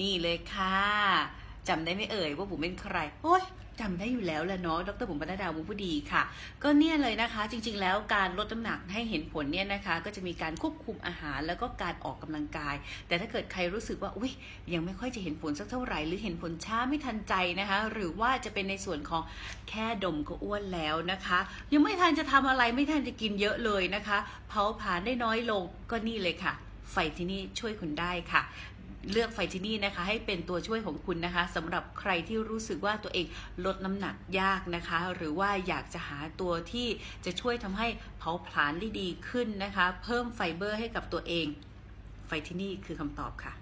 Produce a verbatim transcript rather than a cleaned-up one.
นี่เลยค่ะจำได้ไม่เอ่ยว่าบุ๋มเป็นใครโอ๊ยจำได้อยู่แล้วแหละเนาะดร.บุ๋มปนัดดา วงศ์ผู้ดีค่ะก็เนี่ยเลยนะคะจริงๆแล้วการลดน้ำหนักให้เห็นผลเนี่ยนะคะก็จะมีการควบคุมอาหารแล้วก็การออกกำลังกายแต่ถ้าเกิดใครรู้สึกว่าอุ๊ยยังไม่ค่อยจะเห็นผลสักเท่าไหร่หรือเห็นผลช้าไม่ทันใจนะคะหรือว่าจะเป็นในส่วนของแค่ดมก็อ้วนแล้วนะคะยังไม่ทันจะทำอะไรไม่ทันจะกินเยอะเลยนะคะเผาผลาญได้น้อยลงก็นี่เลยค่ะไฟที่นี่ช่วยคุณได้ค่ะเลือกไฟที่นี่นะคะให้เป็นตัวช่วยของคุณนะคะสำหรับใครที่รู้สึกว่าตัวเองลดน้ำหนักยากนะคะหรือว่าอยากจะหาตัวที่จะช่วยทำให้เผาผลาญได้ดีขึ้นนะคะเพิ่มไฟเบอร์ให้กับตัวเองไฟที่นี่คือคำตอบค่ะ